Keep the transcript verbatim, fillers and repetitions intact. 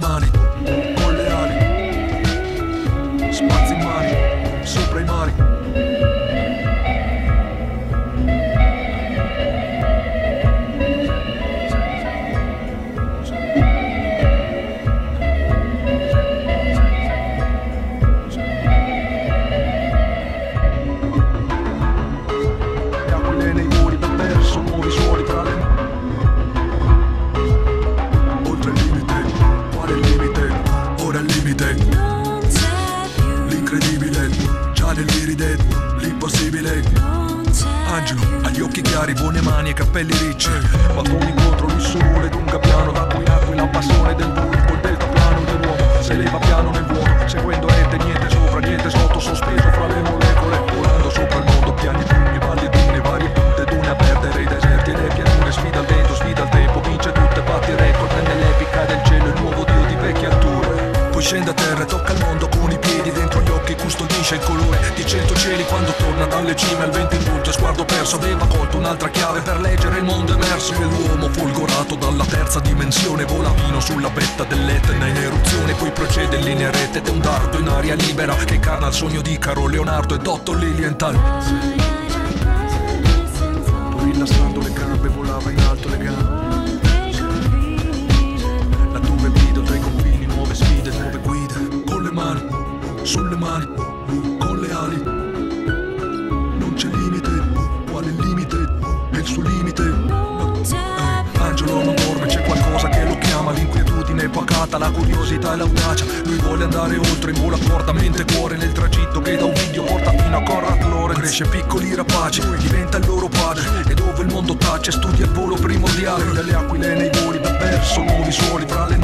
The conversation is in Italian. mani, con le ali, spazi in mari, sopra i mari. Le aquile nei muri da perso, nuovi suoli tra le mani. L'incredibile, già nell'iride, l'impossibile. Angelo, agli occhi chiari, buone mani e capelli ricci. Ma come incontro il sole d'un capiano, da cui nacque la passione del buio, col deltaplano dell'uomo, se leva piano nel vuoto, seguendo ente, niente sopra, niente sotto, sospeso fra le molecole, volando sopra il mondo, piani, fiumi, valli, dune, varie punte, dune aperte, dei deserti e le pianure, sfida al vento, sfida al tempo, vince tutte, batti record, nell'epica del cielo, il nuovo dio di vecchie alture. Poi scende a terra e tocca il mondo con i piedi, dentro gli occhi custodisce il colore di cento cieli. Quando torna dalle cime al vento in punto e sguardo perso, aveva colto un'altra chiave per leggere il mondo emerso. E l'uomo folgorato dalla terza dimensione vola fino sulla vetta dell'Etna in eruzione. Poi procede in linea retta ed è un dardo in aria libera che cana il sogno di Caro Leonardo ed Otto Lilienthal. Poi rilassando le gambe volava in alto le gambe. Sulle mani, con le ali, non c'è limite, quale limite, è il suo limite. Eh, Angelo non dorme, c'è qualcosa che lo chiama, l'inquietudine pacata, la curiosità e l'audacia. Lui vuole andare oltre, in vola porta mente e cuore, nel tragitto che da un video porta fino a Corralore. Cresce piccoli rapaci, lui diventa il loro padre, e dove il mondo tace studia il volo primordiale. Dalle aquile nei voli, da perso nuovi suoli, fra le